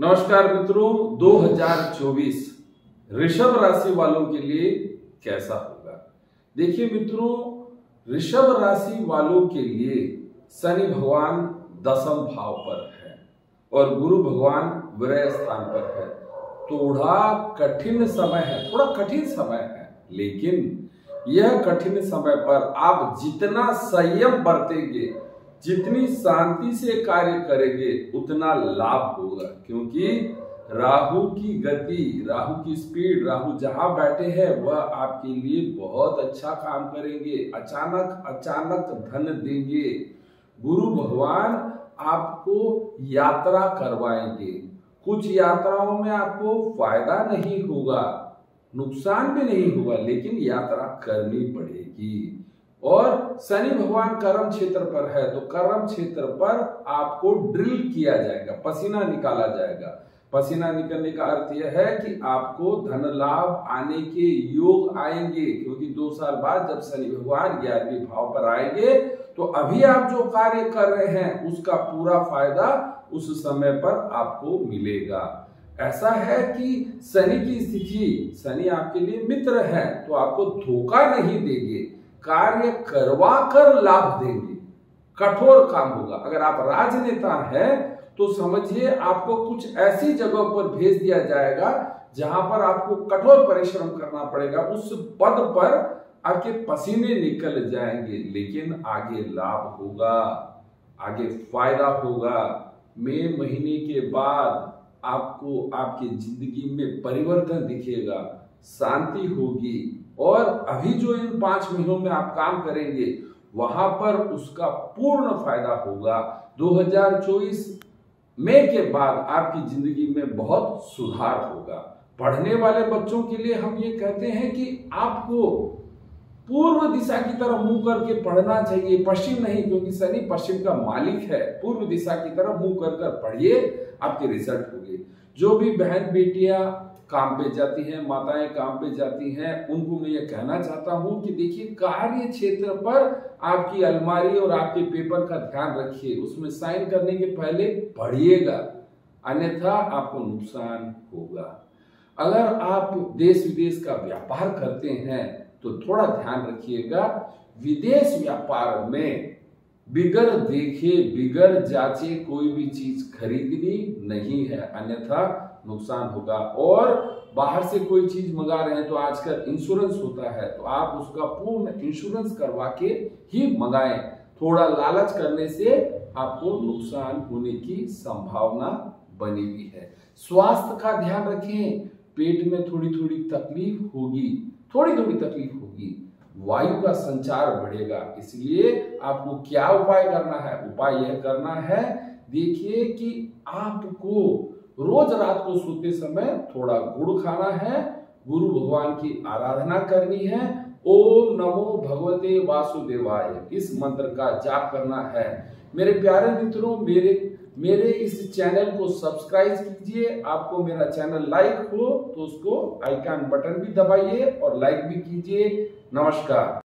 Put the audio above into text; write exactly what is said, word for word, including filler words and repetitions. नमस्कार मित्रों, दो हज़ार चौबीस ऋषभ राशि वालों के लिए कैसा होगा। देखिए मित्रों, ऋषभ राशि वालों के लिए शनि भगवान दसम भाव पर है और गुरु भगवान विरय स्थान पर है। थोड़ा कठिन समय है, थोड़ा कठिन समय है, लेकिन यह कठिन समय पर आप जितना संयम बरतेंगे, जितनी शांति से कार्य करेंगे, उतना लाभ होगा। क्योंकि राहु की गति, राहु की स्पीड, राहु जहां बैठे हैं वह आपके लिए बहुत अच्छा काम करेंगे। अचानक अचानक धन देंगे। गुरु भगवान आपको यात्रा करवाएंगे। कुछ यात्राओं में आपको फायदा नहीं होगा, नुकसान भी नहीं होगा, लेकिन यात्रा करनी पड़ेगी। और शनि भगवान कर्म क्षेत्र पर है, तो कर्म क्षेत्र पर आपको ड्रिल किया जाएगा, पसीना निकाला जाएगा। पसीना निकलने का अर्थ यह है कि आपको धन लाभ आने के योग आएंगे। क्योंकि दो साल बाद जब शनि भगवान ग्यारहवें भाव पर आएंगे, तो अभी आप जो कार्य कर रहे हैं उसका पूरा फायदा उस समय पर आपको मिलेगा। ऐसा है कि शनि की स्थिति, शनि आपके लिए मित्र है, तो आपको धोखा नहीं देंगे, कार्य करवा कर लाभ देंगे। कठोर काम होगा। अगर आप राजनेता हैं तो समझिए आपको कुछ ऐसी जगह पर भेज दिया जाएगा जहां पर आपको कठोर परिश्रम करना पड़ेगा। उस पद पर आपके पसीने निकल जाएंगे, लेकिन आगे लाभ होगा, आगे फायदा होगा। मई महीने के बाद आपको आपकी जिंदगी में परिवर्तन दिखेगा, शांति होगी। और अभी जो इन पांच महीनों में आप काम करेंगे वहां पर उसका पूर्ण फायदा होगा। दो हज़ार चौबीस मई के बाद आपकी जिंदगी में बहुत सुधार होगा। पढ़ने वाले बच्चों के लिए हम ये कहते हैं कि आपको पूर्व दिशा की तरफ मुंह करके पढ़ना चाहिए, पश्चिम नहीं, क्योंकि शनि पश्चिम का मालिक है। पूर्व दिशा की तरफ मुंह कर कर पढ़िए, आपके रिजल्ट होंगे। जो भी बहन बेटियां काम पे जाती हैं, माताएं काम पे जाती हैं, उनको मैं ये कहना चाहता हूँ कि देखिए, कार्य क्षेत्र पर आपकी अलमारी और आपके पेपर का ध्यान रखिए। उसमें साइन करने के पहले पढ़िएगा, अन्यथा आपको नुकसान होगा। अगर आप देश विदेश का व्यापार करते हैं तो थोड़ा ध्यान रखिएगा। विदेश व्यापार में बिगर देखे बिगर जांचे कोई भी चीज खरीदनी नहीं है, अन्यथा नुकसान होगा। और बाहर से कोई चीज मंगा रहे हैं तो आजकल इंश्योरेंस होता है, तो आप उसका पूर्ण इंश्योरेंस करवा के ही मंगाएं। थोड़ा लालच करने से आपको नुकसान होने की संभावना बनी हुई है। स्वास्थ्य का ध्यान रखें। पेट में थोड़ी थोड़ी तकलीफ होगी, थोड़ी थोड़ी तकलीफ होगी। वायु का संचार बढ़ेगा, इसलिए आपको क्या उपाय करना है? उपाय यह करना है, देखिए कि आपको रोज रात को सोते समय थोड़ा गुड़ खाना है, गुरु भगवान की आराधना करनी है, ओम नमो भगवते वासुदेवाय, इस मंत्र का जाप करना है। मेरे प्यारे मित्रों, मेरे मेरे इस चैनल को सब्सक्राइब कीजिए। आपको मेरा चैनल लाइक हो तो उसको आइकन बटन भी दबाइए और लाइक भी कीजिए। नमस्कार।